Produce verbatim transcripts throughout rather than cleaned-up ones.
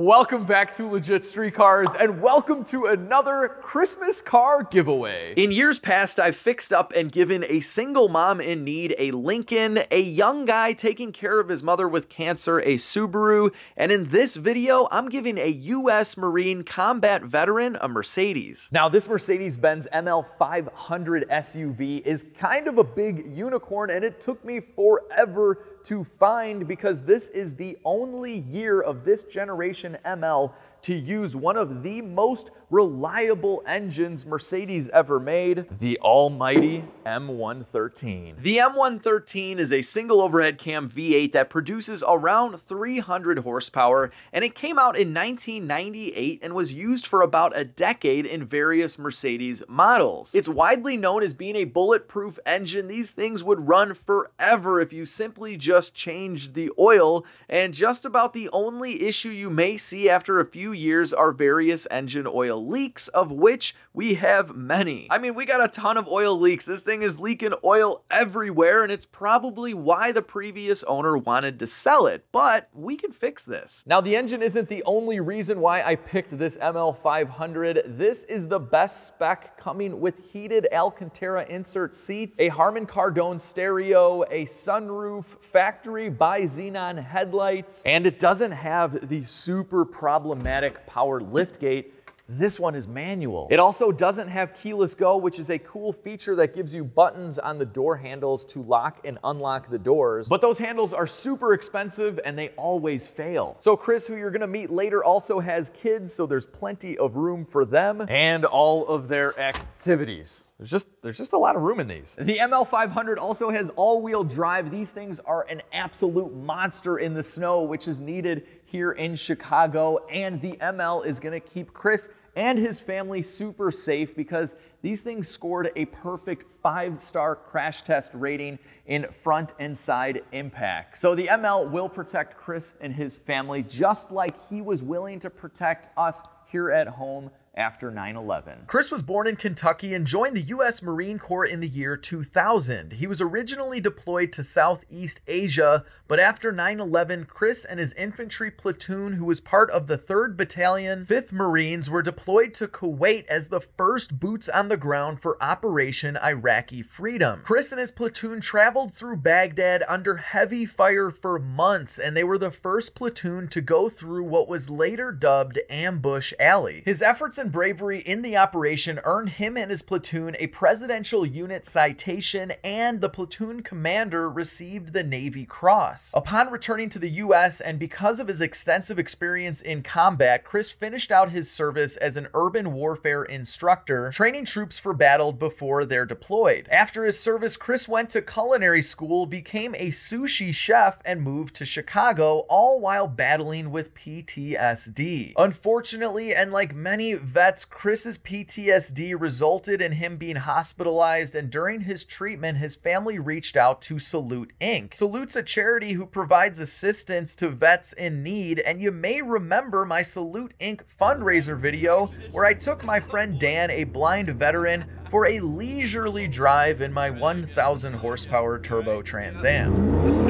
Welcome back to Legit Street Cars, and welcome to another Christmas car giveaway. In years past, I've fixed up and given a single mom in need a Lincoln, a young guy taking care of his mother with cancer a Subaru, and in this video, I'm giving a U S Marine combat veteran a Mercedes. Now, this Mercedes-Benz M L five hundred S U V is kind of a big unicorn, and it took me forever to find because this is the only year of this generation M L to use one of the most reliable engines Mercedes ever made, the almighty M one thirteen. The M one thirteen is a single overhead cam V eight that produces around three hundred horsepower, and it came out in nineteen ninety-eight and was used for about a decade in various Mercedes models. It's widely known as being a bulletproof engine. These things would run forever if you simply just changed the oil, and just about the only issue you may see after a few years are various engine oil leaks, of which we have many. I mean, we got a ton of oil leaks. This thing is leaking oil everywhere, and it's probably why the previous owner wanted to sell it, but we can fix this. Now, the engine isn't the only reason why I picked this M L five hundred. This is the best spec, coming with heated Alcantara insert seats, a Harman Kardon stereo, a sunroof, factory by Xenon headlights, and it doesn't have the super problematic power liftgate. This one is manual. It also doesn't have keyless go, which is a cool feature that gives you buttons on the door handles to lock and unlock the doors. But those handles are super expensive and they always fail. So Chris, who you're gonna meet later, also has kids, so there's plenty of room for them and all of their activities. There's just, there's just a lot of room in these. The M L five hundred also has all-wheel drive. These things are an absolute monster in the snow, which is needed here in Chicago, and the M L is gonna keep Chris and his family super safe because these things scored a perfect five-star crash test rating in front and side impact. So the M L will protect Chris and his family just like he was willing to protect us here at home after nine eleven. Chris was born in Kentucky and joined the U S Marine Corps in the year two thousand. He was originally deployed to Southeast Asia, but after nine eleven, Chris and his infantry platoon, who was part of the third Battalion, fifth Marines, were deployed to Kuwait as the first boots on the ground for Operation Iraqi Freedom. Chris and his platoon traveled through Baghdad under heavy fire for months, and they were the first platoon to go through what was later dubbed Ambush Alley. His efforts in bravery in the operation earned him and his platoon a Presidential Unit Citation, and the platoon commander received the Navy Cross. Upon returning to the U S, and because of his extensive experience in combat, Chris finished out his service as an urban warfare instructor, training troops for battle before they're deployed. After his service, Chris went to culinary school, became a sushi chef, and moved to Chicago, all while battling with P T S D. Unfortunately, and like many vets, Chris's P T S D resulted in him being hospitalized, and during his treatment, his family reached out to Salute Incorporated. Salute's a charity who provides assistance to vets in need, and you may remember my Salute Incorporated fundraiser video where I took my friend Dan, a blind veteran, for a leisurely drive in my one thousand horsepower turbo Trans Am.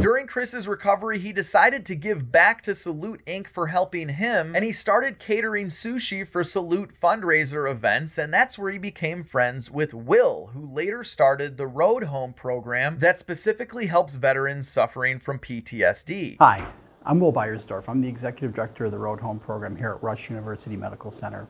During Chris's recovery, he decided to give back to Salute Incorporated for helping him, and he started catering sushi for Salute fundraiser events, and that's where he became friends with Will, who later started the Road Home program that specifically helps veterans suffering from P T S D. Hi, I'm Will Beiersdorf. I'm the executive director of the Road Home program here at Rush University Medical Center,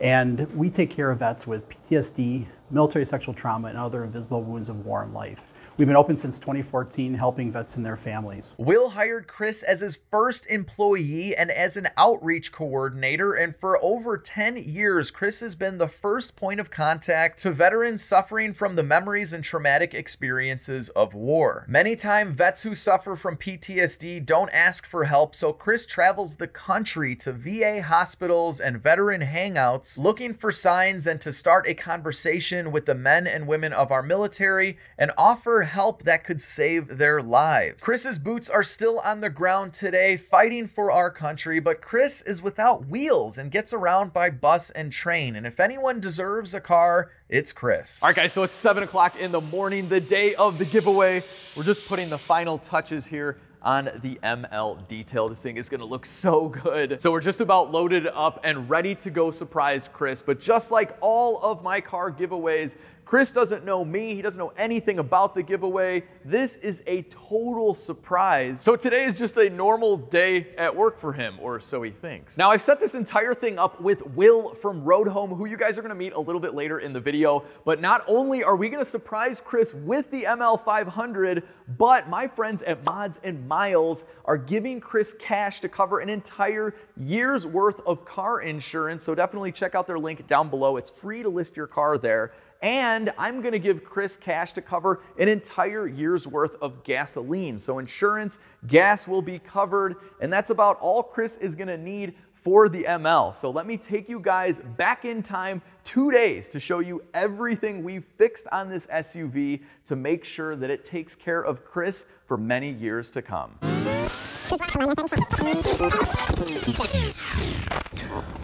and we take care of vets with P T S D, military sexual trauma, and other invisible wounds of war and life. We've been open since twenty fourteen, helping vets and their families. Will hired Chris as his first employee and as an outreach coordinator, and for over ten years, Chris has been the first point of contact to veterans suffering from the memories and traumatic experiences of war. Many times, vets who suffer from P T S D don't ask for help, so Chris travels the country to V A hospitals and veteran hangouts, looking for signs and to start a conversation with the men and women of our military and offer help that could save their lives. Chris's boots are still on the ground today, fighting for our country, but Chris is without wheels and gets around by bus and train. And if anyone deserves a car, it's Chris. All right, guys, so it's seven o'clock in the morning, the day of the giveaway. We're just putting the final touches here on the M L detail. This thing is gonna look so good. So we're just about loaded up and ready to go surprise Chris, but just like all of my car giveaways, Chris doesn't know me, he doesn't know anything about the giveaway. This is a total surprise. So today is just a normal day at work for him, or so he thinks. Now I've set this entire thing up with Will from Road Home, who you guys are gonna meet a little bit later in the video, but not only are we gonna surprise Chris with the M L five hundred, but my friends at Mods and Miles are giving Chris cash to cover an entire year's worth of car insurance. So definitely check out their link down below. It's free to list your car there. And I'm gonna give Chris cash to cover an entire year's worth of gasoline. So insurance, gas will be covered, and that's about all Chris is gonna need for the M L. So let me take you guys back in time two days to show you everything we've fixed on this S U V to make sure that it takes care of Chris for many years to come. All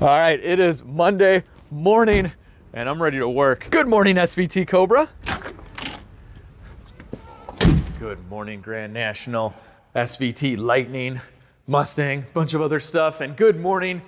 right, it is Monday morning, and I'm ready to work. Good morning, S V T Cobra. Good morning, Grand National, S V T Lightning, Mustang, bunch of other stuff, and good morning,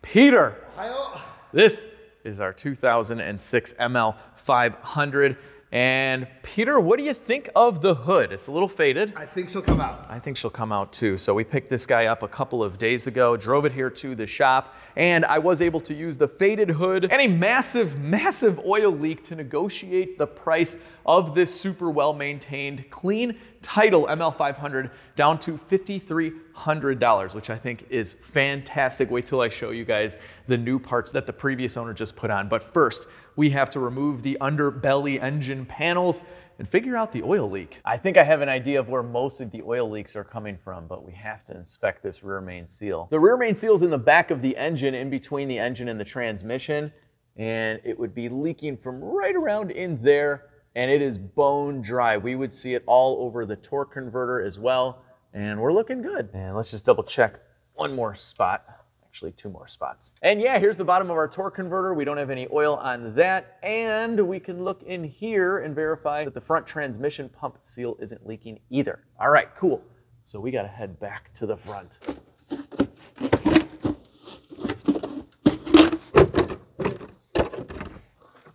Peter. Hi-oh. This is our two thousand six M L five hundred. And Peter, what do you think of the hood? It's a little faded. I think she'll come out. I think she'll come out too. So we picked this guy up a couple of days ago, drove it here to the shop, and I was able to use the faded hood and a massive, massive oil leak to negotiate the price of this super well-maintained, clean title M L five hundred down to five thousand three hundred dollars, which I think is fantastic. Wait till I show you guys the new parts that the previous owner just put on. But first, we have to remove the underbelly engine panels and figure out the oil leak. I think I have an idea of where most of the oil leaks are coming from, but we have to inspect this rear main seal. The rear main seal is in the back of the engine, in between the engine and the transmission, and it would be leaking from right around in there, and it is bone dry. We would see it all over the torque converter as well, and we're looking good. And let's just double check one more spot. Actually, two more spots. And yeah, here's the bottom of our torque converter. We don't have any oil on that. And we can look in here and verify that the front transmission pump seal isn't leaking either. All right, cool. So we gotta head back to the front.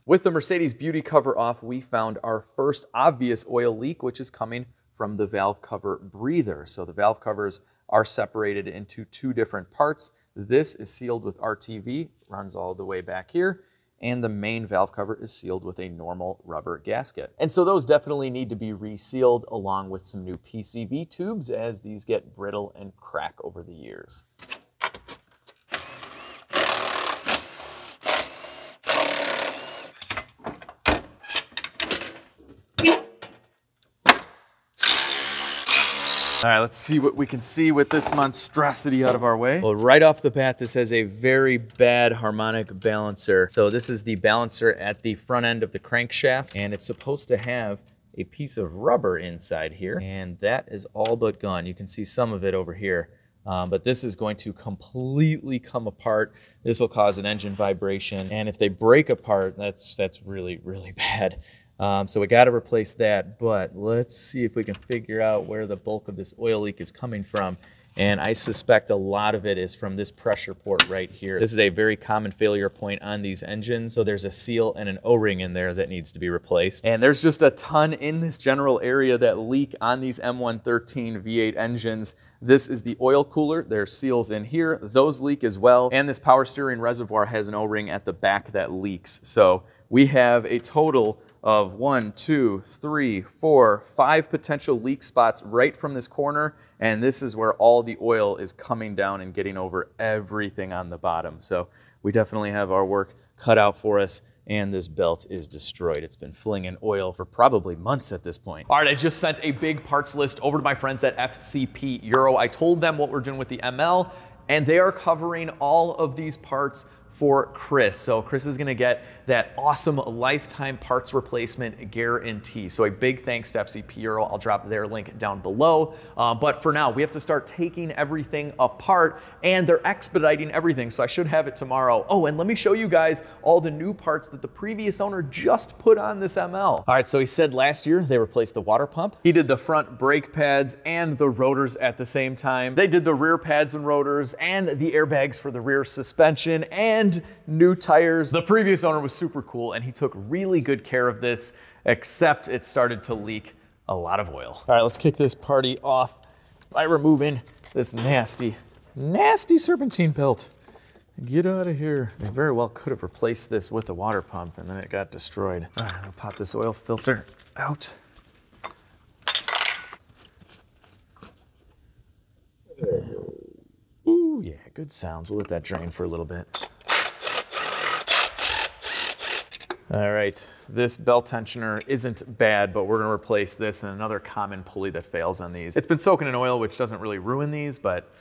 With the Mercedes beauty cover off, we found our first obvious oil leak, which is coming from the valve cover breather. So the valve covers are separated into two different parts. This is sealed with R T V, runs all the way back here, and the main valve cover is sealed with a normal rubber gasket. And so those definitely need to be resealed along with some new P C V tubes, as these get brittle and crack over the years. All right, let's see what we can see with this monstrosity out of our way. Well, right off the bat, this has a very bad harmonic balancer. So this is the balancer at the front end of the crankshaft, and it's supposed to have a piece of rubber inside here, and that is all but gone. You can see some of it over here, um, but this is going to completely come apart. This will cause an engine vibration, and if they break apart, that's, that's really, really bad. Um, so we got to replace that, but let's see if we can figure out where the bulk of this oil leak is coming from. And I suspect a lot of it is from this pressure port right here. This is a very common failure point on these engines. So there's a seal and an O-ring in there that needs to be replaced. And there's just a ton in this general area that leak on these M one thirteen V eight engines. This is the oil cooler. There's seals in here. Those leak as well. And this power steering reservoir has an O-ring at the back that leaks. So we have a total of one, two, three, four, five potential leak spots right from this corner. And this is where all the oil is coming down and getting over everything on the bottom. So we definitely have our work cut out for us. And this belt is destroyed. It's been flinging oil for probably months at this point. All right, I just sent a big parts list over to my friends at F C P Euro. I told them what we're doing with the M L, and they are covering all of these parts for Chris. So Chris is gonna get that awesome lifetime parts replacement guarantee. So a big thanks to F C P Euro. I'll drop their link down below. Uh, but for now, we have to start taking everything apart, and they're expediting everything. So I should have it tomorrow. Oh, and let me show you guys all the new parts that the previous owner just put on this M L. All right, so he said last year they replaced the water pump. He did the front brake pads and the rotors at the same time. They did the rear pads and rotors and the airbags for the rear suspension and new tires. The previous owner was super cool and he took really good care of this, except it started to leak a lot of oil. All right, let's kick this party off by removing this nasty, nasty serpentine belt. Get out of here. They very well could have replaced this with a water pump and then it got destroyed. All right, I'll pop this oil filter out. Ooh, yeah, good sounds. We'll let that drain for a little bit. All right, this belt tensioner isn't bad, but we're gonna replace this and another common pulley that fails on these. It's been soaking in oil, which doesn't really ruin these, but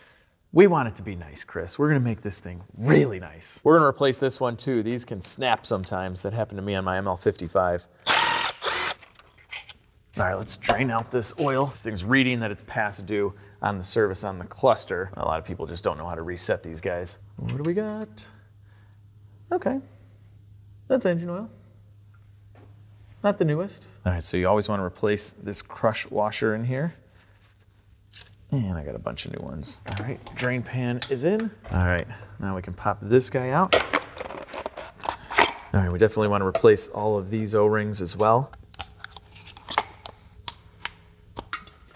we want it to be nice, Chris. We're gonna make this thing really nice. We're gonna replace this one too. These can snap sometimes. That happened to me on my M L fifty-five. All right, let's drain out this oil. This thing's reading that it's past due on the service on the cluster. A lot of people just don't know how to reset these guys. What do we got? Okay, that's engine oil. Not the newest. All right, so you always wanna replace this crush washer in here. And I got a bunch of new ones. All right, drain pan is in. All right, now we can pop this guy out. All right, we definitely want to replace all of these O-rings as well.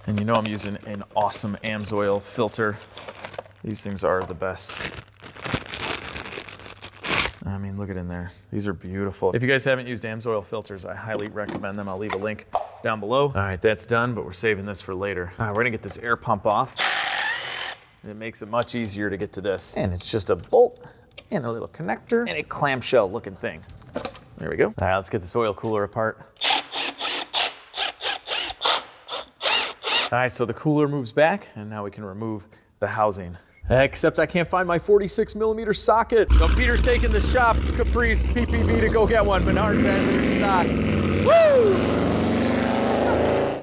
And you know I'm using an awesome AMSOIL filter. These things are the best. I mean, look at in there. These are beautiful. If you guys haven't used AMSOIL filters, I highly recommend them. I'll leave a link down below. All right, that's done, but we're saving this for later. All right, we're gonna get this air pump off. It makes it much easier to get to this. And it's just a bolt and a little connector and a clamshell looking thing. There we go. All right, let's get this oil cooler apart. All right, so the cooler moves back and now we can remove the housing. Except I can't find my forty-six millimeter socket. So Peter's taking the shop, Caprice, P P V to go get one. Menards has it in stock. Woo!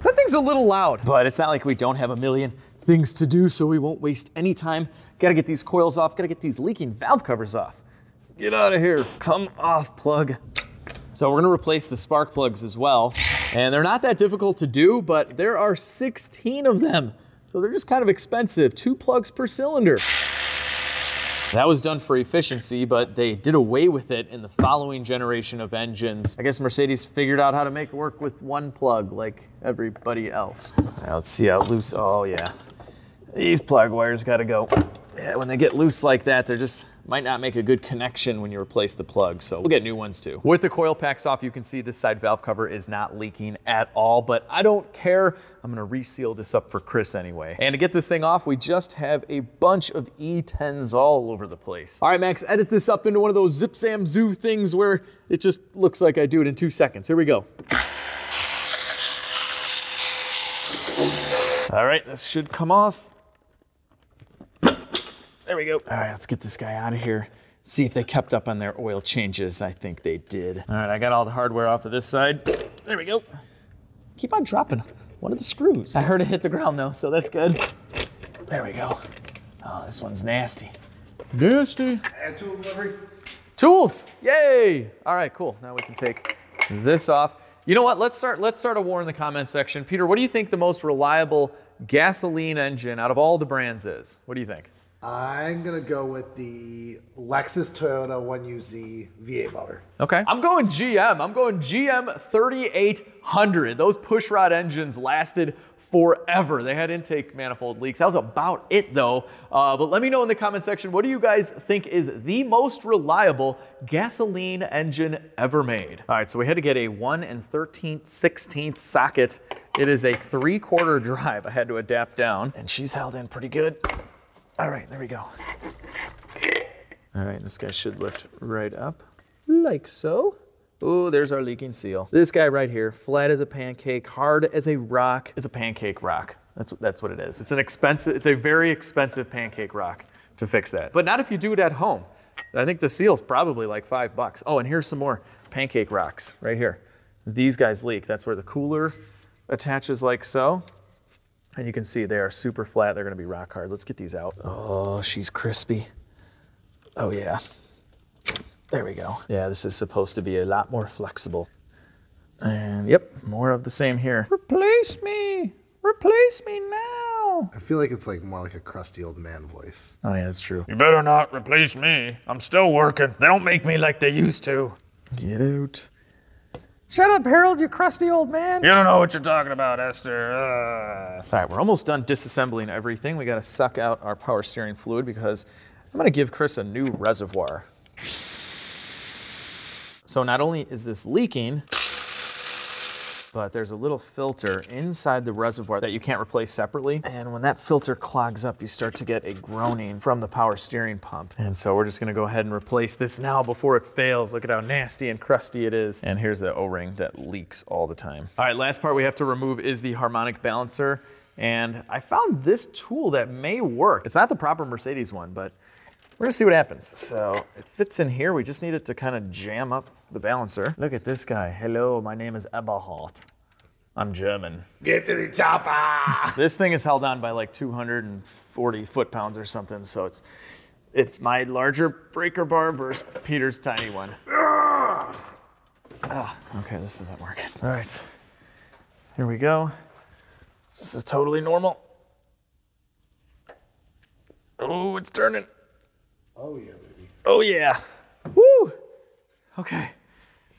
That thing's a little loud, but it's not like we don't have a million things to do, so we won't waste any time. Gotta get these coils off, gotta get these leaking valve covers off. Get out of here, come off plug. So we're gonna replace the spark plugs as well, and they're not that difficult to do, but there are sixteen of them. So they're just kind of expensive, two plugs per cylinder. That was done for efficiency, but they did away with it in the following generation of engines. I guess Mercedes figured out how to make it work with one plug like everybody else. Now let's see how loose, oh yeah. These plug wires gotta go. Yeah, when they get loose like that, they're just, might not make a good connection when you replace the plug, so we'll get new ones too. With the coil packs off, you can see this side valve cover is not leaking at all, but I don't care. I'm gonna reseal this up for Chris anyway. And to get this thing off, we just have a bunch of E tens all over the place. All right, Max, edit this up into one of those zip zam zoo things where it just looks like I do it in two seconds. Here we go. All right, this should come off. There we go. All right, let's get this guy out of here. See if they kept up on their oil changes. I think they did. All right, I got all the hardware off of this side. There we go. Keep on dropping one of the screws. I heard it hit the ground though, so that's good. There we go. Oh, this one's nasty. Nasty. Add tool delivery. Tools, yay. All right, cool. Now we can take this off. You know what, let's start, let's start a war in the comment section. Peter, what do you think the most reliable gasoline engine out of all the brands is? What do you think? I'm gonna go with the Lexus Toyota one U Z V eight motor. Okay. I'm going G M. I'm going G M thirty-eight hundred. Those pushrod engines lasted forever. They had intake manifold leaks. That was about it though. Uh, but let me know in the comment section, what do you guys think is the most reliable gasoline engine ever made? All right, so we had to get a one and thirteen sixteenth socket. It is a three quarter drive. I had to adapt down and she's held in pretty good. All right, there we go. All right, this guy should lift right up, like so. Oh, there's our leaking seal. This guy right here, flat as a pancake, hard as a rock. It's a pancake rock. That's, that's what it is. It's an expensive, it's a very expensive pancake rock to fix that. But not if you do it at home. I think the seal's probably like five bucks. Oh, and here's some more pancake rocks right here. These guys leak. That's where the cooler attaches like so. And you can see they are super flat. They're gonna be rock hard. Let's get these out. Oh, she's crispy. Oh yeah, there we go. Yeah, this is supposed to be a lot more flexible. And yep, more of the same here. Replace me, replace me now. I feel like it's like more like a crusty old man voice. Oh yeah, that's true. You better not replace me. I'm still working. They don't make me like they used to. Get out. Shut up, Harold, you crusty old man. You don't know what you're talking about, Esther. Uh. All right, we're almost done disassembling everything. We gotta suck out our power steering fluid because I'm gonna give Chris a new reservoir. So not only is this leaking, but there's a little filter inside the reservoir that you can't replace separately. And when that filter clogs up, you start to get a groaning from the power steering pump. And so we're just gonna go ahead and replace this now before it fails. Look at how nasty and crusty it is. And here's the O-ring that leaks all the time. All right, last part we have to remove is the harmonic balancer. And I found this tool that may work. It's not the proper Mercedes one, but we're gonna see what happens. So it fits in here. We just need it to kind of jam up the balancer. Look at this guy. Hello, my name is Eberhardt. I'm German. Get to the chopper! This thing is held on by like two hundred forty foot-pounds or something. So it's it's my larger breaker bar versus Peter's tiny one. Ah, okay, this isn't working. All right, here we go. This is totally normal. Oh, it's turning. Oh yeah, baby. Oh yeah. Woo! Okay.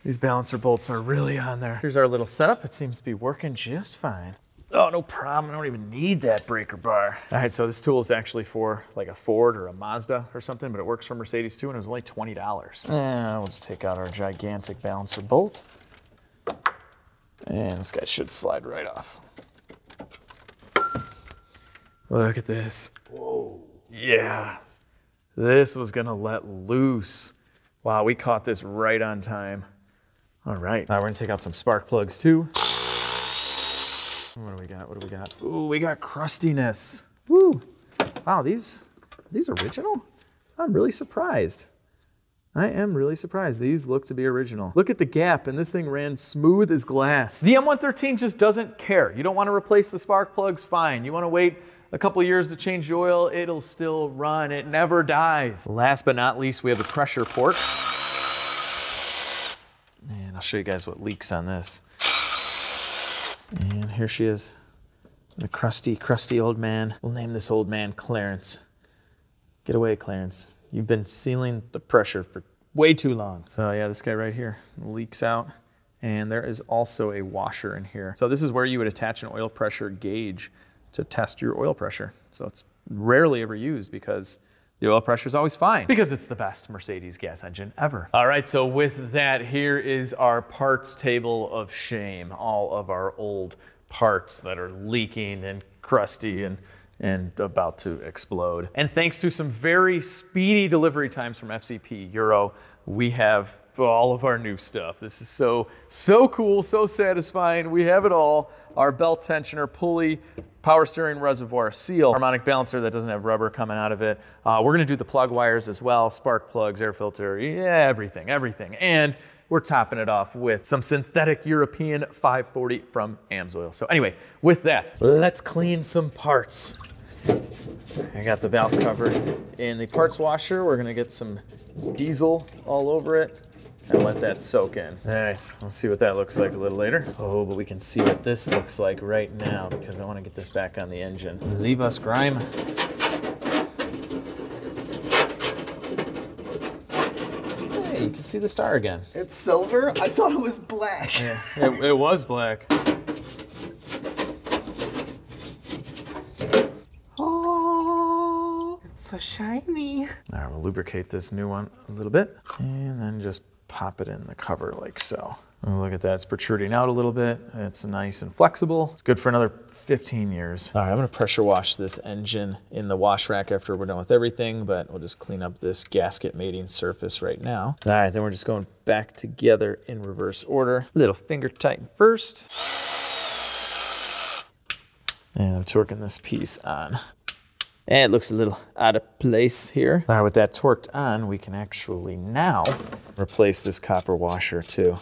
These balancer bolts are really on there. Here's our little setup. It seems to be working just fine. Oh, no problem. I don't even need that breaker bar. All right, so this tool is actually for like a Ford or a Mazda or something, but it works for Mercedes too, and it was only twenty dollars. And we'll just take out our gigantic balancer bolt. And this guy should slide right off. Look at this. Whoa. Yeah. This was gonna let loose. Wow, we caught this right on time. All right, now we're gonna take out some spark plugs too. What do we got, what do we got? Ooh, we got crustiness. Woo, wow, these, these original? I'm really surprised. I am really surprised. These look to be original. Look at the gap, and this thing ran smooth as glass. The M one thirteen just doesn't care. You don't wanna replace the spark plugs, fine. You wanna wait a couple years to change the oil, it'll still run. It never dies. Last but not least, we have the pressure port. And I'll show you guys what leaks on this. And here she is, the crusty, crusty old man. We'll name this old man Clarence. Get away, Clarence. You've been sealing the pressure for way too long. So yeah, this guy right here leaks out. And there is also a washer in here. So this is where you would attach an oil pressure gauge to test your oil pressure. So it's rarely ever used because the oil pressure is always fine because it's the best Mercedes gas engine ever. All right, so with that, here is our parts table of shame. All of our old parts that are leaking and crusty and and about to explode. And thanks to some very speedy delivery times from F C P Euro, we have all of our new stuff. This is so, so cool, so satisfying. We have it all. Our belt tensioner, pulley, power steering reservoir, seal, harmonic balancer that doesn't have rubber coming out of it. Uh, we're gonna do the plug wires as well, spark plugs, air filter, yeah, everything, everything. And we're topping it off with some synthetic European five forty from AMSOIL. So anyway, with that, let's clean some parts. I got the valve cover in the parts washer. We're gonna get some diesel all over it and let that soak in. All right, we'll see what that looks like a little later. Oh, but we can see what this looks like right now because I wanna get this back on the engine. Leave us, grime. Hey, you can see the star again. It's silver? I thought it was black. Yeah, it, it was black. So shiny. All right, we'll lubricate this new one a little bit and then just pop it in the cover like so. And look at that, it's protruding out a little bit. It's nice and flexible. It's good for another fifteen years. All right, I'm gonna pressure wash this engine in the wash rack after we're done with everything, but we'll just clean up this gasket mating surface right now. All right, then we're just going back together in reverse order. A little finger tighten first. And I'm torquing this piece on. It looks a little out of place here. Now with that torqued on, we can actually now replace this copper washer too,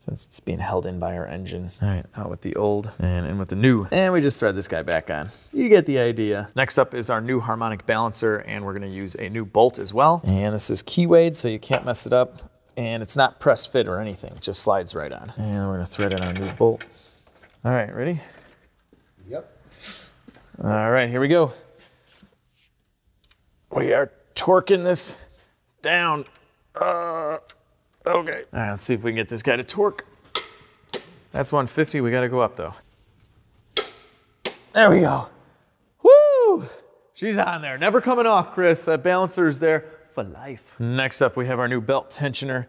since it's being held in by our engine. All right, out with the old and in with the new. And we just thread this guy back on. You get the idea. Next up is our new harmonic balancer, and we're gonna use a new bolt as well. And this is keywayed, so you can't mess it up. And it's not press fit or anything, it just slides right on. And we're gonna thread in our new bolt. All right, ready? Yep. All right, here we go. We are torquing this down. Uh, Okay. All right, let's see if we can get this guy to torque. That's one fifty, we gotta go up though. There we go. Woo! She's on there, never coming off, Chris. That balancer's there for life. Next up, we have our new belt tensioner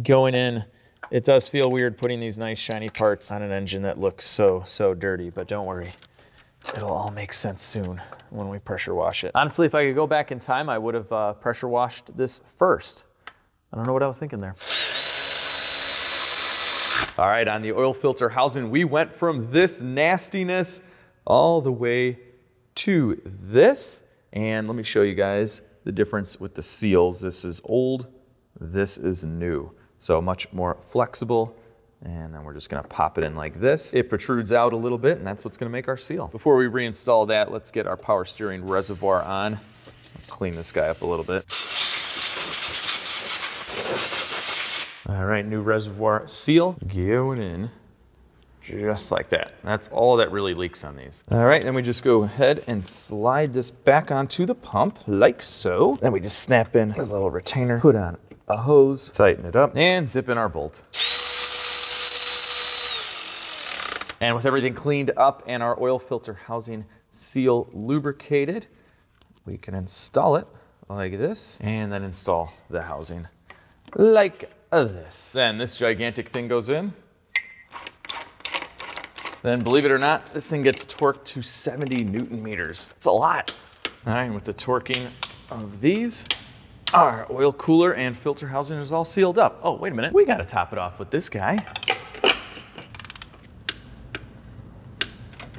going in. It does feel weird putting these nice shiny parts on an engine that looks so, so dirty, but don't worry. It'll all make sense soon when we pressure wash it. Honestly, if I could go back in time, I would have uh, pressure washed this first. I don't know what I was thinking there. All right, on the oil filter housing, we went from this nastiness all the way to this. And let me show you guys the difference with the seals. This is old, this is new. So much more flexible. And then we're just gonna pop it in like this. It protrudes out a little bit, and that's what's gonna make our seal. Before we reinstall that, let's get our power steering reservoir on. I'll clean this guy up a little bit. All right, new reservoir seal. Going in just like that. That's all that really leaks on these. All right, then we just go ahead and slide this back onto the pump, like so. Then we just snap in a little retainer, put on a hose, tighten it up, and zip in our bolt. And with everything cleaned up and our oil filter housing seal lubricated, we can install it like this, and then install the housing like of this. Then this gigantic thing goes in. Then believe it or not, this thing gets torqued to seventy newton meters. It's a lot. All right, with the torquing of these, our oil cooler and filter housing is all sealed up. Oh, wait a minute. We got to top it off with this guy.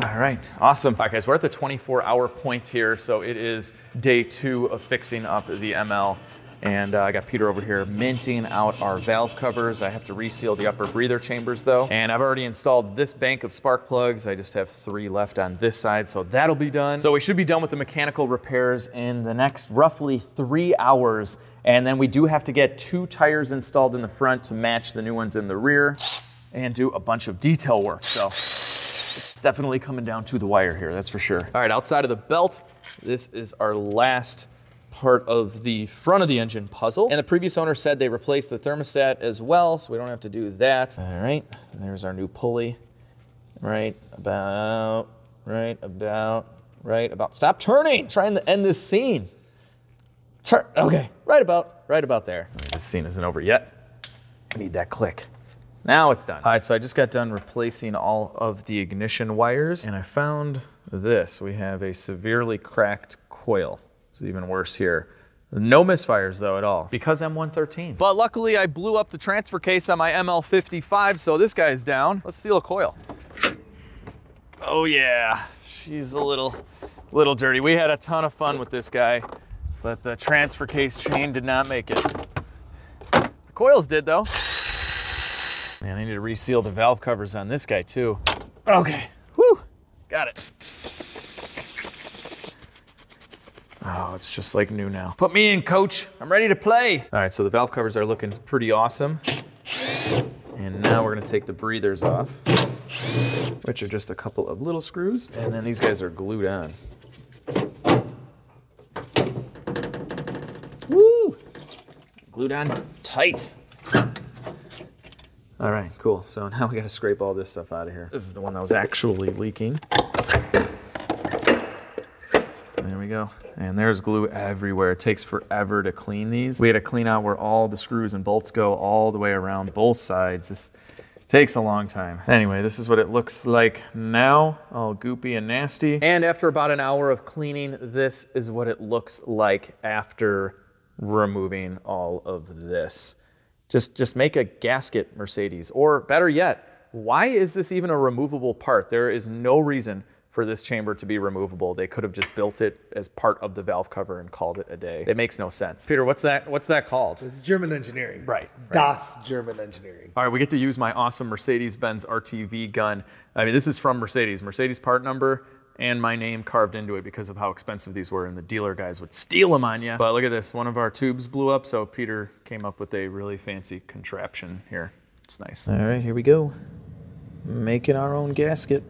All right, awesome. All right, guys, we're at the twenty-four hour point here. So it is day two of fixing up the M L. And uh, I got Peter over here minting out our valve covers. I have to reseal the upper breather chambers though. And I've already installed this bank of spark plugs. I just have three left on this side, so that'll be done. So we should be done with the mechanical repairs in the next roughly three hours. And then we do have to get two tires installed in the front to match the new ones in the rear and do a bunch of detail work. So it's definitely coming down to the wire here, that's for sure. All right, outside of the belt, this is our last part of the front of the engine puzzle. And the previous owner said they replaced the thermostat as well, so we don't have to do that. All right, there's our new pulley. Right about, right about, right about. Stop turning, trying to end this scene. Turn, okay, right about, right about there. This scene isn't over yet. I need that click. Now it's done. All right, so I just got done replacing all of the ignition wires, and I found this. We have a severely cracked coil. It's even worse here. No misfires though at all, because M one thirteen. But luckily I blew up the transfer case on my M L fifty-five, so this guy's down. Let's steal a coil. Oh yeah, she's a little, little dirty. We had a ton of fun with this guy, but the transfer case chain did not make it. The coils did though. Man, I need to reseal the valve covers on this guy too. Okay, whew, got it. Oh, it's just like new now. Put me in, coach. I'm ready to play. All right, so the valve covers are looking pretty awesome. And now we're gonna take the breathers off, which are just a couple of little screws. And then these guys are glued on. Woo! Glued on tight. All right, cool. So now we gotta scrape all this stuff out of here. This is the one that was actually leaking. There we go. And there's glue everywhere. It takes forever to clean these. We had to clean out where all the screws and bolts go all the way around both sides. This takes a long time. Anyway, this is what it looks like now, all goopy and nasty. And after about an hour of cleaning, this is what it looks like after removing all of this. Just, just make a gasket, Mercedes, or better yet, why is this even a removable part? There is no reason for this chamber to be removable. They could have just built it as part of the valve cover and called it a day. It makes no sense. Peter, what's that, what's that called? It's German engineering. Right. right. Das German engineering. All right, we get to use my awesome Mercedes-Benz R T V gun. I mean, this is from Mercedes. Mercedes part number and my name carved into it because of how expensive these were, and the dealer guys would steal them on you. But look at this, one of our tubes blew up, so Peter came up with a really fancy contraption here. It's nice. All right, here we go. Making our own gasket.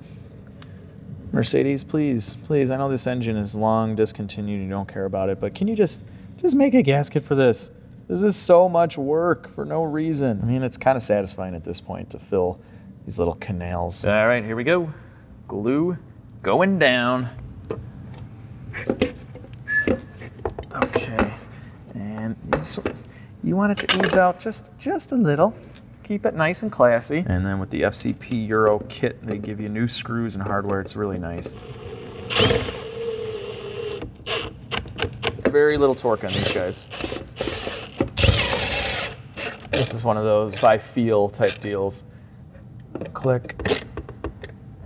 Mercedes, please, please, I know this engine is long discontinued, you don't care about it, but can you just, just make a gasket for this? This is so much work for no reason. I mean, it's kind of satisfying at this point to fill these little canals. All right, here we go. Glue going down. Okay, and so you want it to ooze out just, just a little. Keep it nice and classy. And then with the F C P Euro kit, they give you new screws and hardware. It's really nice. Very little torque on these guys. This is one of those by feel type deals. Click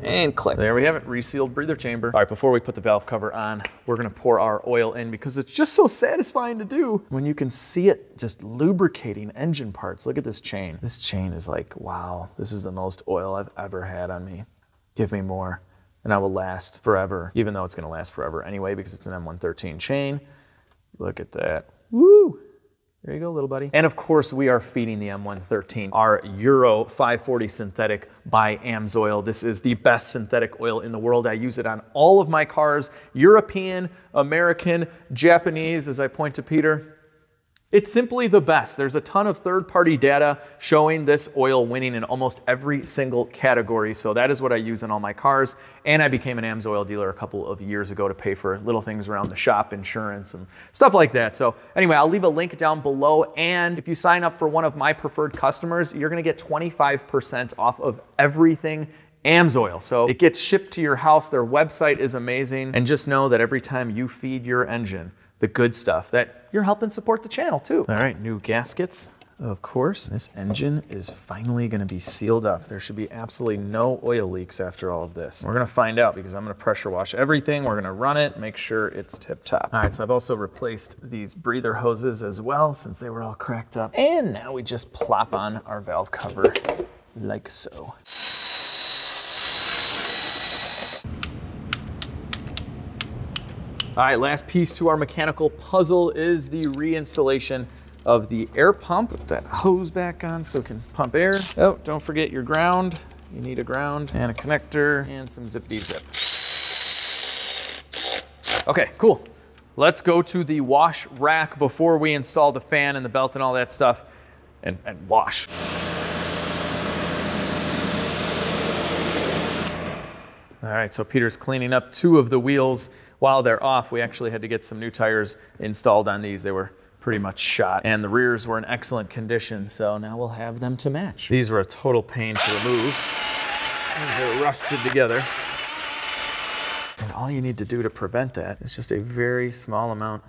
and click. There we have it, resealed breather chamber. All right, before we put the valve cover on, we're gonna pour our oil in because it's just so satisfying to do when you can see it just lubricating engine parts. Look at this chain. This chain is like, wow, this is the most oil I've ever had on me. Give me more and I will last forever, even though it's gonna last forever anyway because it's an M one thirteen chain. Look at that, woo! There you go, little buddy. And of course, we are feeding the M one thirteen our Euro five forty synthetic by AMSOIL. This is the best synthetic oil in the world. I use it on all of my cars, European, American, Japanese, as I point to Peter. It's simply the best. There's a ton of third-party data showing this oil winning in almost every single category. So that is what I use in all my cars. And I became an AMSOIL dealer a couple of years ago to pay for little things around the shop, insurance and stuff like that. So anyway, I'll leave a link down below. And if you sign up for one of my preferred customers, you're gonna get twenty-five percent off of everything AMSOIL. So it gets shipped to your house. Their website is amazing. And just know that every time you feed your engine the good stuff, that you're helping support the channel too. All right, new gaskets, of course. This engine is finally gonna be sealed up. There should be absolutely no oil leaks after all of this. We're gonna find out because I'm gonna pressure wash everything. We're gonna run it, make sure it's tip top. All right, so I've also replaced these breather hoses as well since they were all cracked up. And now we just plop on our valve cover like so. All right, last piece to our mechanical puzzle is the reinstallation of the air pump. Put that hose back on so it can pump air. Oh, don't forget your ground. You need a ground and a connector and some zippity-zip. Okay, cool. Let's go to the wash rack before we install the fan and the belt and all that stuff and, and wash. All right, so Peter's cleaning up two of the wheels. While they're off, we actually had to get some new tires installed on these. They were pretty much shot. And the rears were in excellent condition, so now we'll have them to match. These were a total pain to remove. They're rusted together. And all you need to do to prevent that is just a very small amount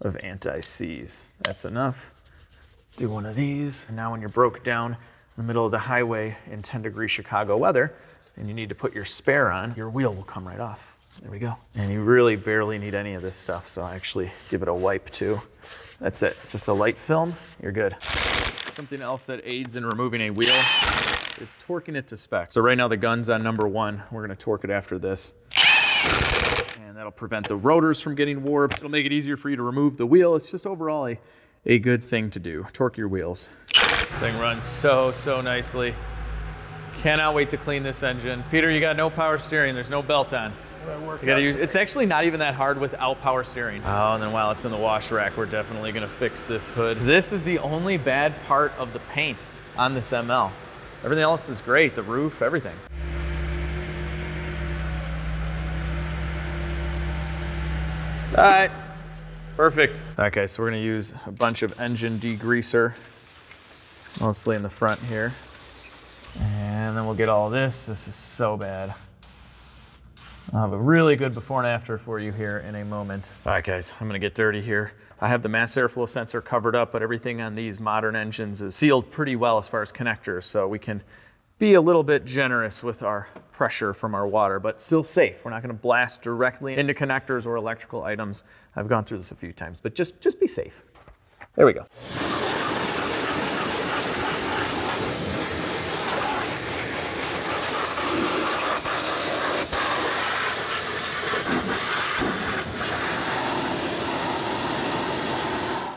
of anti-seize. That's enough. Do one of these. And now when you're broke down in the middle of the highway in ten degree Chicago weather, and you need to put your spare on, your wheel will come right off. There we go. And you really barely need any of this stuff, so I actually give it a wipe too. That's it, just a light film, you're good. Something else that aids in removing a wheel is torquing it to spec. So right now the gun's on number one. We're gonna torque it after this. And that'll prevent the rotors from getting warped. It'll make it easier for you to remove the wheel. It's just overall a, a good thing to do. Torque your wheels. This thing runs so, so nicely. Cannot wait to clean this engine. Peter, you got no power steering, there's no belt on. Use, it's actually not even that hard without power steering. Oh, and then while it's in the wash rack, we're definitely gonna fix this hood. This is the only bad part of the paint on this M L. Everything else is great, the roof, everything. All right, perfect. All right, guys, so we're gonna use a bunch of engine degreaser, mostly in the front here. And then we'll get all this. This is so bad. I'll have a really good before and after for you here in a moment. All right, guys, I'm gonna get dirty here. I have the mass airflow sensor covered up, but everything on these modern engines is sealed pretty well as far as connectors, so we can be a little bit generous with our pressure from our water, but still safe. We're not gonna blast directly into connectors or electrical items. I've gone through this a few times, but just, just be safe. There we go.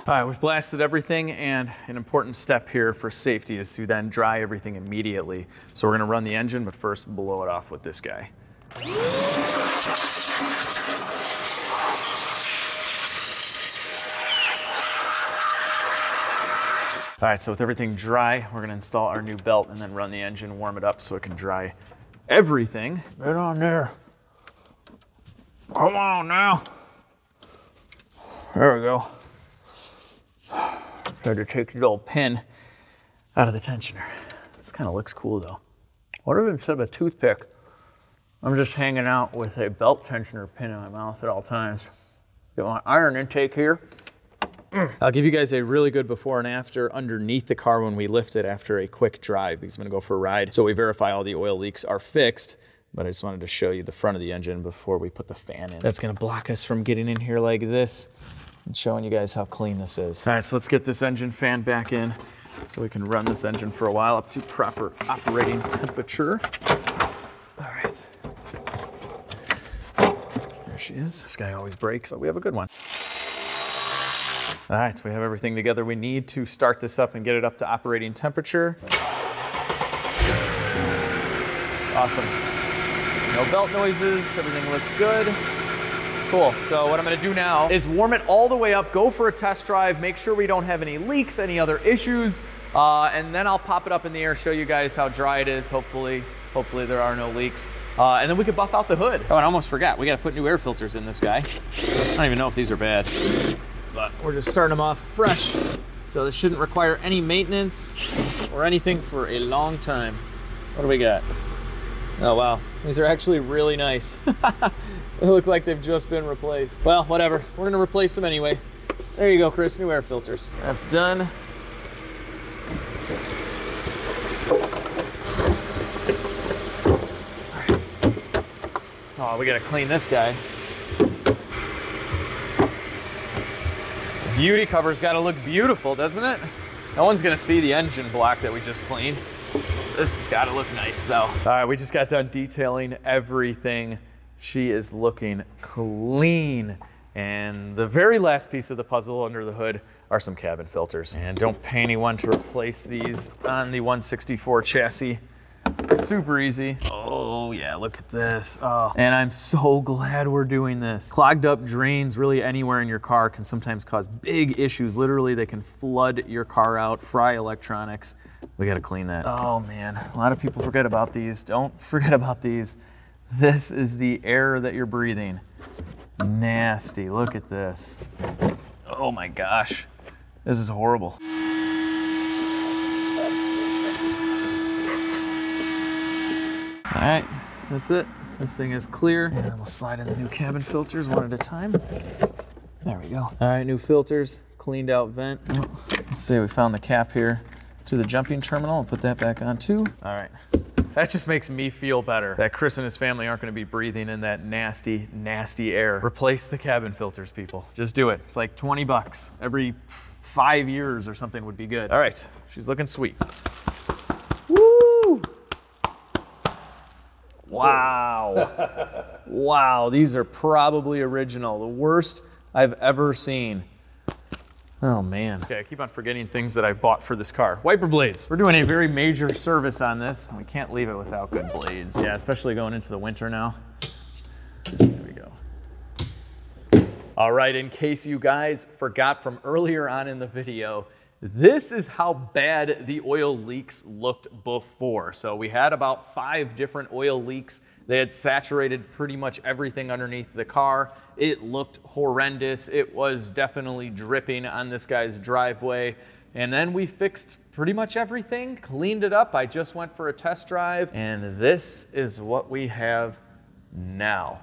All right, we've blasted everything, and an important step here for safety is to then dry everything immediately. So we're gonna run the engine, but first blow it off with this guy. All right, so with everything dry, we're gonna install our new belt and then run the engine, warm it up so it can dry everything. Right on there. Come on now. There we go. Try to take your little pin out of the tensioner. This kind of looks cool though. What if instead of a toothpick, I'm just hanging out with a belt tensioner pin in my mouth at all times. Get my iron intake here. I'll give you guys a really good before and after underneath the car when we lift it after a quick drive, because I'm gonna go for a ride. So we verify all the oil leaks are fixed, but I just wanted to show you the front of the engine before we put the fan in. That's gonna block us from getting in here like this. And showing you guys how clean this is. All right, so let's get this engine fan back in so we can run this engine for a while up to proper operating temperature. All right. There she is. This guy always breaks, so we have a good one. All right, so we have everything together we need to start this up and get it up to operating temperature. Awesome. No belt noises, everything looks good. Cool, so what I'm gonna do now is warm it all the way up, go for a test drive, make sure we don't have any leaks, any other issues, uh, and then I'll pop it up in the air, show you guys how dry it is, hopefully, hopefully there are no leaks. Uh, and then we could buff out the hood. Oh, I almost forgot, we gotta put new air filters in this guy. I don't even know if these are bad, but we're just starting them off fresh, so this shouldn't require any maintenance or anything for a long time. What do we got? Oh wow, these are actually really nice. They look like they've just been replaced. Well, whatever. We're gonna replace them anyway. There you go, Chris, new air filters. That's done. Oh, we gotta clean this guy. Beauty cover's gotta look beautiful, doesn't it? No one's gonna see the engine block that we just cleaned. This has gotta look nice though. All right, we just got done detailing everything. She is looking clean. And the very last piece of the puzzle under the hood are some cabin filters. And don't pay anyone to replace these on the one sixty-four chassis. Super easy. Oh yeah, look at this. Oh, and I'm so glad we're doing this. Clogged up drains really anywhere in your car can sometimes cause big issues. Literally, they can flood your car out, fry electronics. We gotta clean that. Oh man, a lot of people forget about these. Don't forget about these. This is the air that you're breathing. Nasty, look at this. Oh my gosh, this is horrible. All right, that's it. This thing is clear. And then we'll slide in the new cabin filters one at a time. There we go. All right, new filters, cleaned out vent. Let's see, we found the cap here to the jumping terminal. I'll put that back on too. All right. That just makes me feel better that Chris and his family aren't gonna be breathing in that nasty, nasty air. Replace the cabin filters, people. Just do it. It's like twenty bucks. Every five years or something would be good. All right, she's looking sweet. Woo! Wow. Wow, these are probably original. The worst I've ever seen. Oh man. Okay, I keep on forgetting things that I bought for this car. Wiper blades. We're doing a very major service on this. We can't leave it without good blades. Yeah, especially going into the winter now. There we go. All right, in case you guys forgot from earlier on in the video, this is how bad the oil leaks looked before. So we had about five different oil leaks. They had saturated pretty much everything underneath the car. It looked horrendous. It was definitely dripping on this guy's driveway. And then we fixed pretty much everything, cleaned it up. I just went for a test drive, and this is what we have now.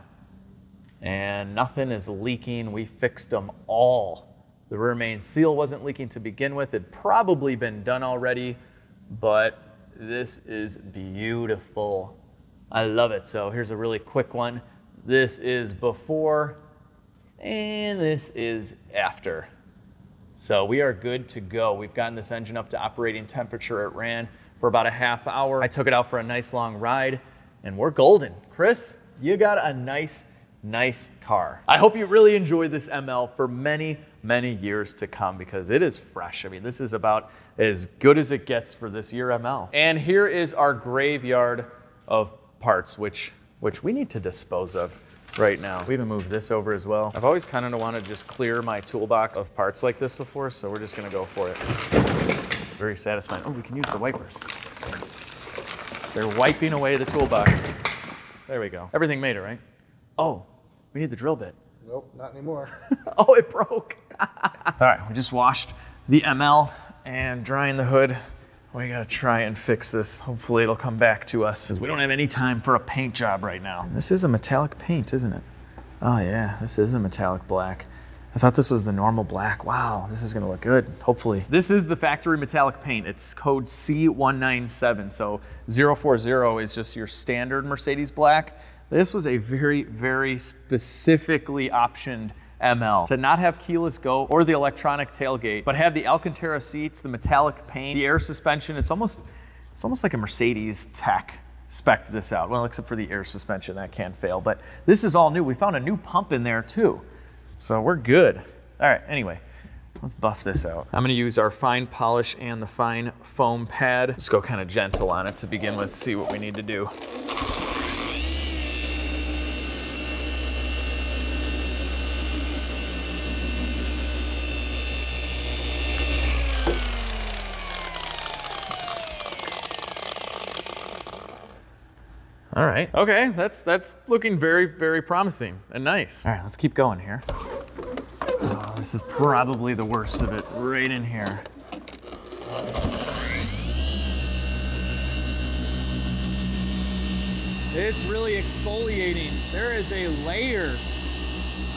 And nothing is leaking. We fixed them all. The rear main seal wasn't leaking to begin with. It'd probably been done already, but This is beautiful. I love it. So here's a really quick one. This is before and this is after. So we are good to go. We've gotten this engine up to operating temperature. It ran for about a half hour. I took it out for a nice long ride and we're golden. Chris, you got a nice, nice car. I hope you really enjoyed this M L for many, many years to come because it is fresh. I mean, this is about as good as it gets for this year M L. And here is our graveyard of parts, which, which we need to dispose of right now. We even moved this over as well. I've always kind of wanted to just clear my toolbox of parts like this before, so we're just gonna go for it. Very satisfying. Oh, we can use the wipers. They're wiping away the toolbox. There we go. Everything made it, right? Oh, we need the drill bit. Nope, not anymore. Oh, it broke. All right, we just washed the M L and drying the hood. We gotta try and fix this. Hopefully it'll come back to us because we don't have any time for a paint job right now. This is a metallic paint, isn't it? Oh yeah, this is a metallic black. I thought this was the normal black. Wow, this is gonna look good, hopefully. This is the factory metallic paint. It's code C one nine seven, so zero four zero is just your standard Mercedes black. This was a very, very specifically optioned M L to not have keyless go or the electronic tailgate, but have the Alcantara seats, the metallic paint, the air suspension. It's almost, it's almost like a Mercedes tech spec'd this out. Well, except for the air suspension, that can fail, but this is all new. We found a new pump in there too, so we're good. All right, anyway, let's buff this out. I'm gonna use our fine polish and the fine foam pad. Let's go kind of gentle on it to begin with, see what we need to do. All right. Okay, that's that's looking very, very promising and nice. All right, let's keep going here. Oh, this is probably the worst of it, right in here. It's really exfoliating. There is a layer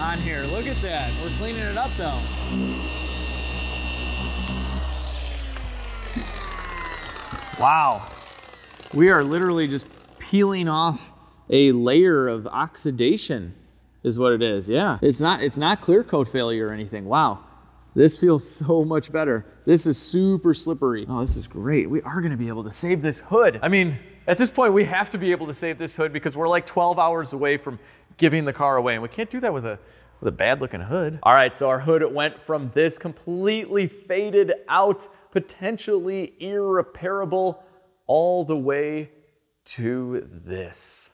on here. Look at that. We're cleaning it up though. Wow. We are literally just peeling off a layer of oxidation is what it is. Yeah, it's not it's not clear coat failure or anything. Wow, this feels so much better. This is super slippery. Oh, this is great. We are gonna be able to save this hood. I mean, at this point we have to be able to save this hood because we're like twelve hours away from giving the car away, and we can't do that with a with a bad looking hood. All right, so our hood went from this completely faded out, potentially irreparable, all the way to this.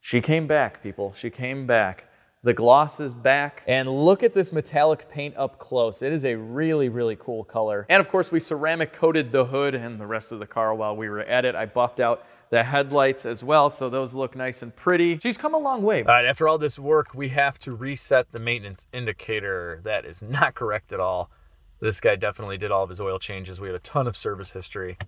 She came back, people. She came back. The gloss is back. And look at this metallic paint up close. It is a really, really cool color. And of course, we ceramic coated the hood and the rest of the car while we were at it. I buffed out the headlights as well, so those look nice and pretty. She's come a long way. All right, after all this work, we have to reset the maintenance indicator. That is not correct at all. This guy definitely did all of his oil changes. We have a ton of service history.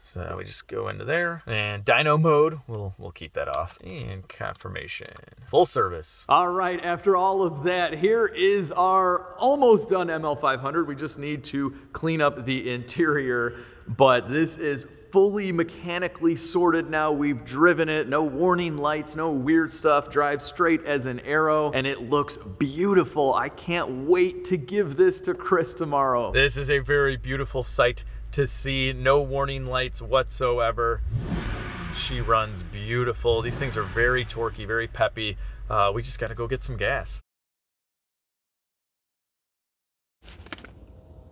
So we just go into there and dyno mode, we'll, we'll keep that off. And confirmation, full service. All right, after all of that, here is our almost done M L five hundred. We just need to clean up the interior, but this is fully mechanically sorted now. We've driven it, no warning lights, no weird stuff, drives straight as an arrow, and it looks beautiful. I can't wait to give this to Chris tomorrow. This is a very beautiful sight to see, no warning lights whatsoever. She runs beautiful. These things are very torquey, very peppy. Uh, we just gotta go get some gas.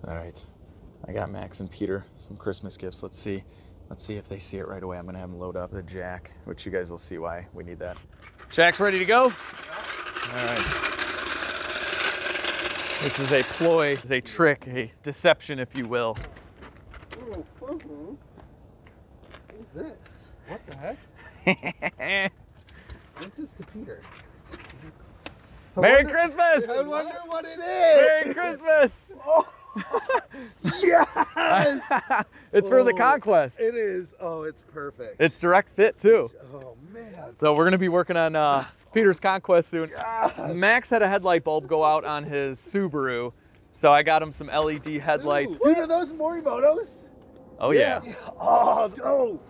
All right, I got Max and Peter some Christmas gifts. Let's see, let's see if they see it right away. I'm gonna have them load up the jack, which you guys will see why we need that. Jack's ready to go? Yeah. All right. This is a ploy, this is a trick, a deception, if you will. What is this? What the heck? What's this to Peter? I Merry wonder, Christmas! I wonder what it is! Merry Christmas! Oh. Yes! It's oh, for the Conquest. It is. Oh, it's perfect. It's direct fit too. It's, oh man. So we're gonna be working on uh, oh, Peter's awesome Conquest soon. Yes. Max had a headlight bulb go out on his Subaru, so I got him some L E D headlights. Ooh, dude, are those Morimotos? Oh yeah. yeah. Oh, oh,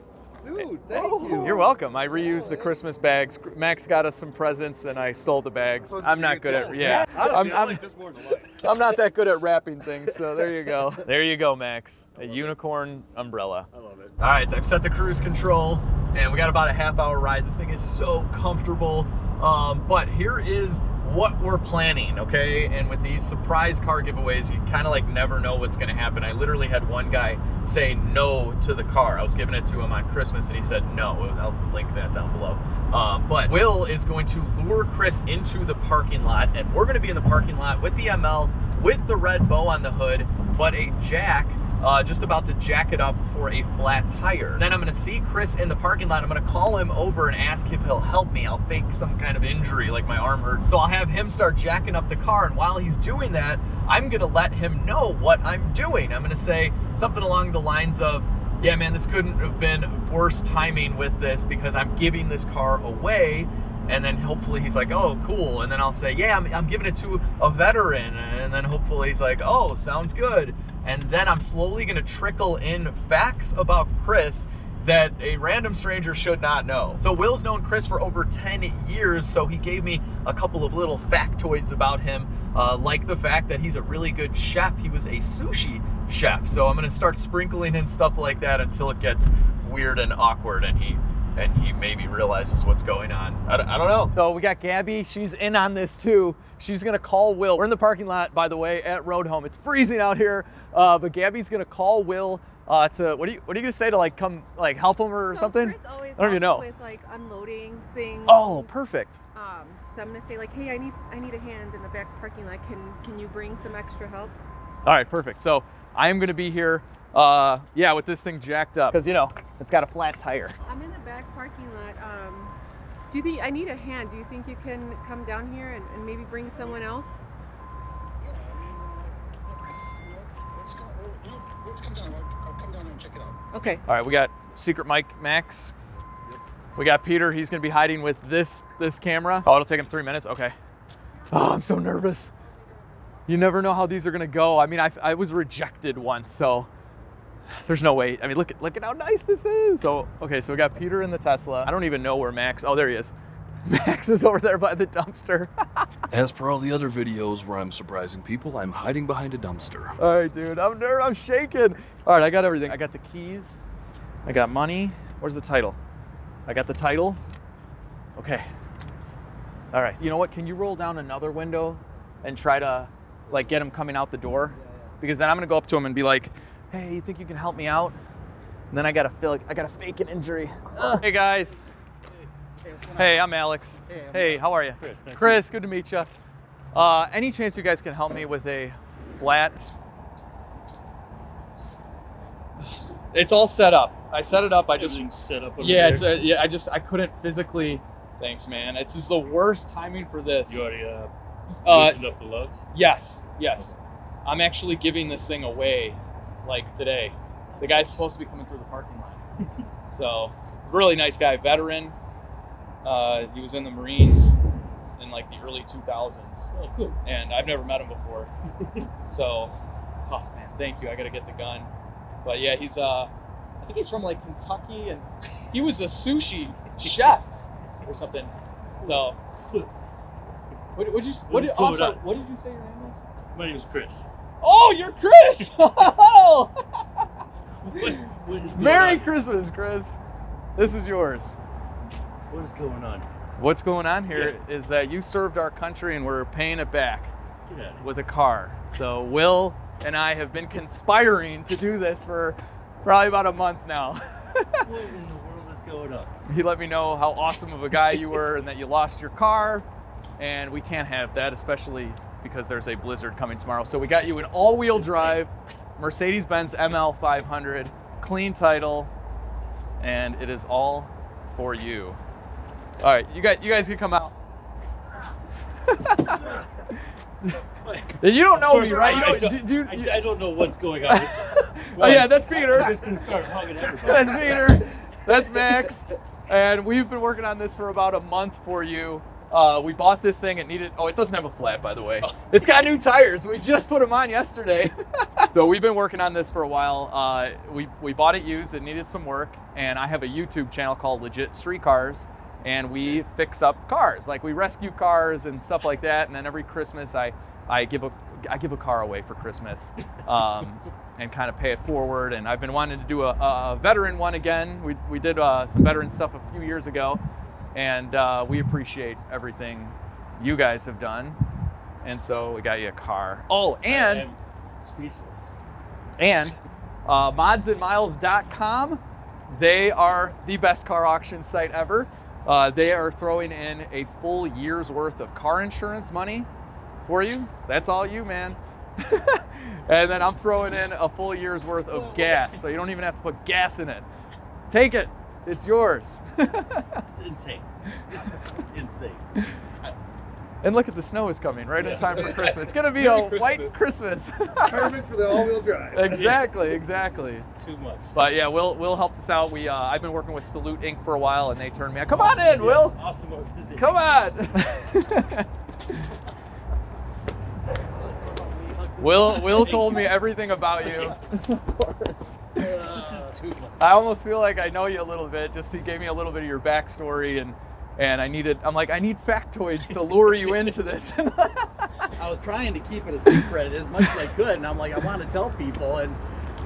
dude, thank oh. you. You're welcome. I reused oh, the Christmas bags. Max got us some presents, and I stole the bags. Oh, I'm not good job. at yeah. yeah. Honestly, I'm, I'm, like more I'm not that good at wrapping things, so there you go. There you go, Max. A unicorn it. umbrella. I love it. All right, I've set the cruise control, and we got about a half hour ride. This thing is so comfortable. Um, but here is what we're planning, okay? And with these surprise car giveaways, you kind of like never know what's gonna happen. I literally had one guy say no to the car. I was giving it to him on Christmas and he said no. I'll link that down below. Uh, but Will is going to lure Chris into the parking lot, and we're gonna be in the parking lot with the M L, with the red bow on the hood, but a jack, Uh, just about to jack it up for a flat tire. Then I'm gonna see Chris in the parking lot. I'm gonna call him over and ask if he'll help me. I'll fake some kind of injury, like my arm hurts. So I'll have him start jacking up the car, and while he's doing that, I'm gonna let him know what I'm doing. I'm gonna say something along the lines of, yeah, man, this couldn't have been worse timing with this because I'm giving this car away. And then hopefully he's like, oh, cool. And then I'll say, yeah, I'm, I'm giving it to a veteran. And then hopefully he's like, oh, sounds good. And then I'm slowly gonna trickle in facts about Chris that a random stranger should not know. So Will's known Chris for over ten years, so he gave me a couple of little factoids about him, uh, like the fact that he's a really good chef. He was a sushi chef. So I'm gonna start sprinkling in stuff like that until it gets weird and awkward and he and he maybe realizes what's going on. I don't, I don't know. So we got Gabby, she's in on this too. She's gonna call Will. We're in the parking lot, by the way, at Road Home. It's freezing out here, uh, but Gabby's gonna call Will uh, to, what are you What are you gonna say, to like come, like help him or so something? Chris always I don't even know. With like unloading things. Oh, perfect. Um, so I'm gonna say like, hey, I need I need a hand in the back parking lot. Can, can you bring some extra help? All right, perfect. So I am gonna be here, uh, yeah, with this thing jacked up, because you know, it's got a flat tire. I'm in the back parking lot. Um, do you think I need a hand? Do you think you can come down here and, and maybe bring someone else? Yeah, I mean, let's, let's, go, let's come down. I'll, I'll come down and check it out. Okay. All right, we got Secret Mike Max. Yep. We got Peter. He's going to be hiding with this this camera. Oh, it'll take him three minutes. Okay. Oh, I'm so nervous. You never know how these are going to go. I mean, I, I was rejected once, so. There's no way. I mean, look at look at how nice this is. So, okay, so we got Peter in the Tesla. I don't even know where Max, oh, there he is. Max is over there by the dumpster. As per all the other videos where I'm surprising people, I'm hiding behind a dumpster. All right, dude, I'm nervous, I'm shaking. All right, I got everything. I got the keys, I got money. Where's the title? I got the title. Okay. All right, you know what? Can you roll down another window and try to like get him coming out the door? Yeah, yeah. Because then I'm gonna go up to him and be like, hey, you think you can help me out? And then I gotta feel like I gotta fake an injury. Ugh. Hey guys. Hey, hey, I'm Alex. Hey, I'm hey how are you? Chris, nice Chris, good to meet you. Uh, any chance you guys can help me with a flat? It's all set up. I set it up. I just set up. Over yeah, there. It's a, yeah. I just I couldn't physically. Thanks, man. It's just the worst timing for this. You already uh, loosened uh, up the lugs? Yes, yes. Okay. I'm actually giving this thing away. Like today, the guy's supposed to be coming through the parking lot. So, really nice guy, veteran. Uh, he was in the Marines in like the early two thousands. Oh, cool. And I've never met him before. So, oh man, thank you. I gotta get the gun. But yeah, he's uh, I think he's from like Kentucky, and he was a sushi chef or something. So, what did you? What did, oh, sorry, what did you say your name was? My name is Chris. Oh, you're Chris! Oh. What, what is Merry on? Christmas, Chris. This is yours. What is going on? What's going on here yeah. is that you served our country and we're paying it back with a car. So Will and I have been conspiring to do this for probably about a month now. What in the world is going on? He let me know how awesome of a guy you were and that you lost your car. And we can't have that, especially because there's a blizzard coming tomorrow. So we got you an all-wheel drive Mercedes-Benz M L five hundred, clean title, and it is all for you. All right, you guys, you guys can come out. You don't know me, right? I, you don't, I, don't, do, do, you, I, I don't know what's going on. Well, oh yeah, that's Peter. I'm just gonna start hugging everybody. That's Peter. That's Max. And we've been working on this for about a month for you. Uh, we bought this thing, it needed, oh, it doesn't have a flat, by the way. It's got new tires. We just put them on yesterday. So we've been working on this for a while. Uh, we, we bought it used, it needed some work, and I have a YouTube channel called Legit Street Cars, and we fix up cars. Like we rescue cars and stuff like that, and then every Christmas I, I, give, a, I give a car away for Christmas um, and kind of pay it forward. And I've been wanting to do a, a veteran one again. We, we did uh, some veteran stuff a few years ago, and uh, we appreciate everything you guys have done. And so we got you a car. Oh, and... speechless. And uh, mods and miles dot com, they are the best car auction site ever. Uh, they are throwing in a full year's worth of car insurance money for you. That's all you, man. And then I'm throwing in a full year's worth of gas, so you don't even have to put gas in it. Take it. It's yours. It's insane. It's insane. And look at the snow is coming right yeah. in time for Christmas. It's going to be a Christmas. White Christmas. Perfect for the all-wheel drive. Exactly, exactly. This is too much. But yeah, Will, Will helped us out. We uh, I've been working with Salute Incorporated for a while, and they turned me out. Come on in, yeah. Will. Awesome. Come on. Will Will told me everything about you. This is too much. I almost feel like I know you a little bit. Just he gave me a little bit of your backstory and. And I needed, I'm like, I need factoids to lure you into this. I was trying to keep it a secret as much as I could, and I'm like, I want to tell people, and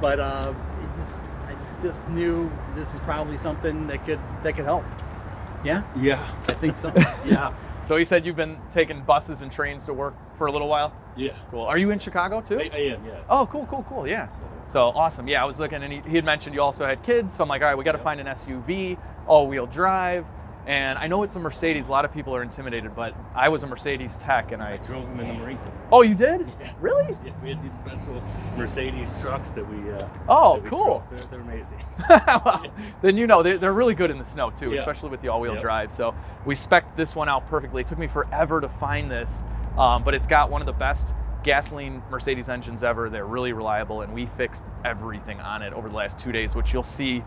but uh, it just, I just knew this is probably something that could that could help. Yeah. Yeah. I think so. Yeah. So he said you've been taking buses and trains to work for a little while. Yeah. Cool. Are you in Chicago too? I, I am. Yeah. Oh, cool, cool, cool. Yeah. So, so awesome. Yeah, I was looking, and he, he had mentioned you also had kids, so I'm like, all right, we got to yep. find an S U V, all-wheel drive. And I know it's a Mercedes, a lot of people are intimidated, but I was a Mercedes tech and I, I drove them in the Marine Corps. Oh, you did? Yeah. Really? Yeah, we had these special Mercedes trucks that we uh Oh, that we cool. They're, they're amazing. Well, yeah. Then you know, they're, they're really good in the snow too, yeah. especially with the all-wheel yep. drive. So we spec'd this one out perfectly. It took me forever to find this, um, but it's got one of the best gasoline Mercedes engines ever. They're really reliable, and we fixed everything on it over the last two days, which you'll see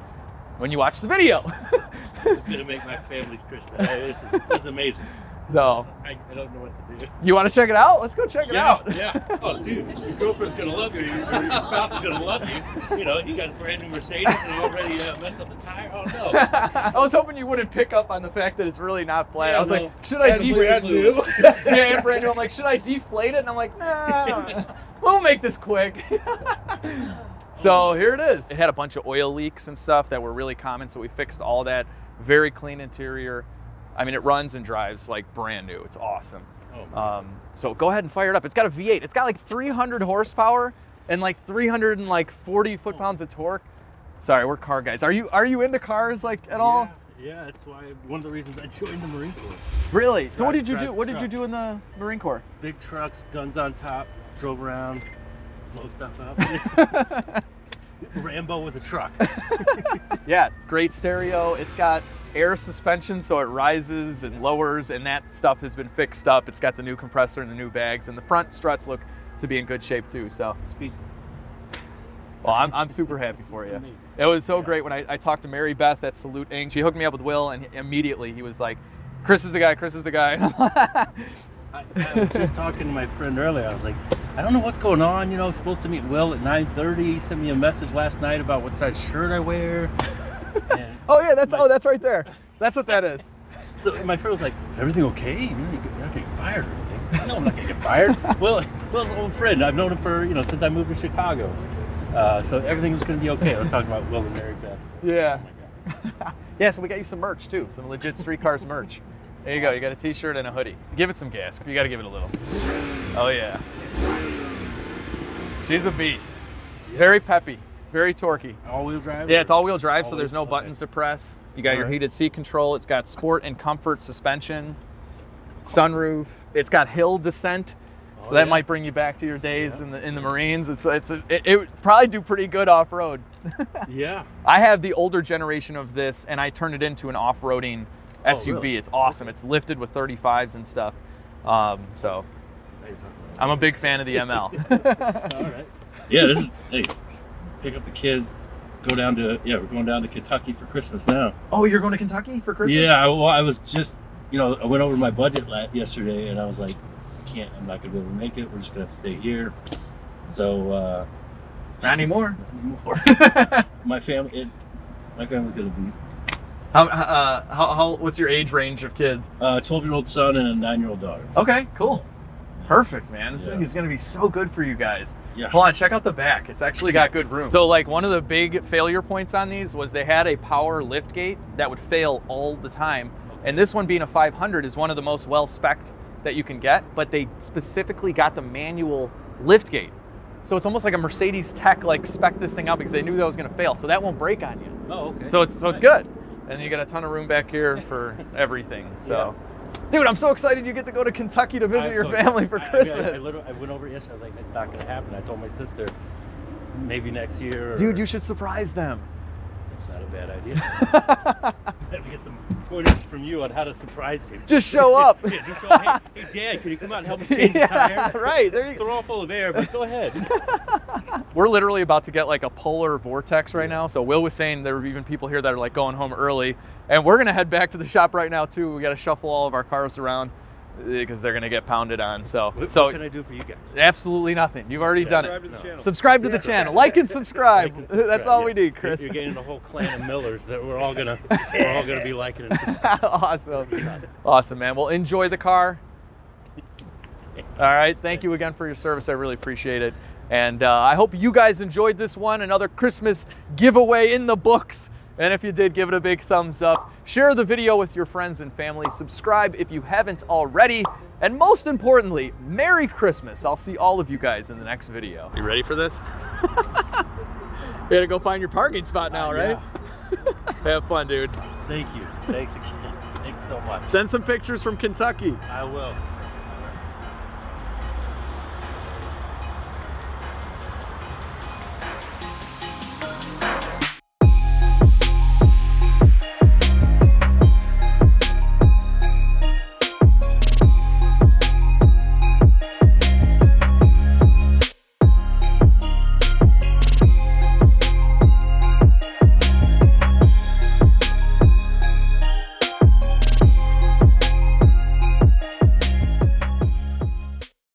when you watch the video. This is gonna make my family's Christmas. This is, this is amazing. So I, I don't know what to do. You want to check it out? Let's go check it yeah, out. Yeah. Oh, dude, your girlfriend's gonna love you. Your, your spouse is gonna love you. You know, you got a brand new Mercedes and you already uh, messed up the tire. Oh no. I was hoping you wouldn't pick up on the fact that it's really not flat. Yeah, I was no. like, should I deflate it? Yeah, and brand new. I'm like, should I deflate it? And I'm like, nah. I don't know. We'll make this quick. So here it is. It had a bunch of oil leaks and stuff that were really common, so we fixed all that. Very clean interior. I mean, it runs and drives like brand new. It's awesome. Oh, um, so go ahead and fire it up. It's got a V eight. It's got like three hundred horsepower and like three hundred forty foot-pounds of torque. Sorry, we're car guys. Are you are you into cars like at all? Yeah, yeah, that's why one of the reasons I joined the Marine Corps. Really? So drive, what did you do? What truck. did you do in the Marine Corps? Big trucks, guns on top, drove around. Blow stuff up. Rambo with a truck. Yeah, great stereo. It's got air suspension, so it rises and lowers, and that stuff has been fixed up. It's got the new compressor and the new bags, and the front struts look to be in good shape too. So speechless. Well, I'm, I'm super happy for you. It was so yeah. great when I, I talked to Mary Beth at Salute Incorporated. She hooked me up with Will, and immediately he was like, "Chris is the guy. Chris is the guy." I, I was just talking to my friend earlier. I was like, I don't know what's going on. You know, I'm supposed to meet Will at nine thirty. He sent me a message last night about what size shirt I wear. And oh yeah, that's my, oh that's right there. That's what that is. So my friend was like, is everything okay? You're not getting fired or anything? No, I'm not gonna get fired. Will, Will's an old friend. I've known him for you know since I moved to Chicago. Uh, so everything was gonna be okay. I was talking about Will and Mary Beth. Yeah. Oh my God. Yeah. So we got you some merch too. Some Legit Street Cars merch. There you go, you got a t-shirt and a hoodie. Give it some gas, you gotta give it a little. Oh yeah. She's a beast. Very peppy, very torquey. All-wheel drive? Yeah, it's all-wheel drive, all so there's no buttons to press. You got your heated seat control, it's got sport and comfort suspension, sunroof, it's got hill descent, so oh, that yeah. might bring you back to your days yeah. in the in the Marines. It's it's a, it, it would probably do pretty good off-road. Yeah. I have the older generation of this, and I turned it into an off-roading S U V. Oh, really? It's awesome. It's lifted with thirty-fives and stuff. Um, so I'm a big fan of the M L. All right. Yeah, this is, hey, pick up the kids, go down to, yeah, we're going down to Kentucky for Christmas now. Oh, you're going to Kentucky for Christmas? Yeah, I, well, I was just, you know, I went over my budget yesterday and I was like, I can't, I'm not going to be able to make it. We're just going to have to stay here. So uh, Not anymore. Not anymore. My family, it's, my family's gonna be. How, uh, how, how, what's your age range of kids? Uh, twelve-year-old son and a nine-year-old daughter. Okay, cool. Perfect, man. This yeah. thing is going to be so good for you guys. Yeah. Hold on, check out the back. It's actually got good room. So, like, one of the big failure points on these was they had a power lift gate that would fail all the time. And this one being a five hundred is one of the most well-spec'd that you can get, but they specifically got the manual lift gate. So it's almost like a Mercedes tech, like, spec this thing out because they knew that was going to fail. So that won't break on you. Oh, okay. So it's, so it's good. And you got a ton of room back here for everything. So, yeah. Dude, I'm so excited you get to go to Kentucky to visit I'm your so family for I, Christmas. I, I, I, literally, I went over yesterday. I was like, it's not going to happen. I told my sister, maybe next year. Or, Dude, you should surprise them. That's not a bad idea. I have to get some pointers from you on how to surprise people. Just show up. Yeah, just show up. Hey, hey, Dad, can you come out and help me change yeah, the tire? Right. There you go. They're all full of air, but go ahead. We're literally about to get like a polar vortex right now. So Will was saying there were even people here that are like going home early, and we're going to head back to the shop right now too. We got to shuffle all of our cars around because they're going to get pounded on. So what, so what can I do for you guys? Absolutely nothing. You've already subscribe done it. To the no. Subscribe to the channel. Like and subscribe. Like and subscribe. That's all yeah. we need, Chris. You're getting a whole clan of Millers that we're all going to we're all going to be liking and subscribing. Awesome. Awesome, man. Well, enjoy the car. All right. Thank you again for your service. I really appreciate it. And uh, I hope you guys enjoyed this one, another Christmas giveaway in the books. And if you did, give it a big thumbs up. Share the video with your friends and family. Subscribe if you haven't already. And most importantly, Merry Christmas. I'll see all of you guys in the next video. You ready for this? You gotta go find your parking spot now, uh, right? Yeah. Have fun, dude. Thank you. Thanks again. Thanks so much. Send some pictures from Kentucky. I will.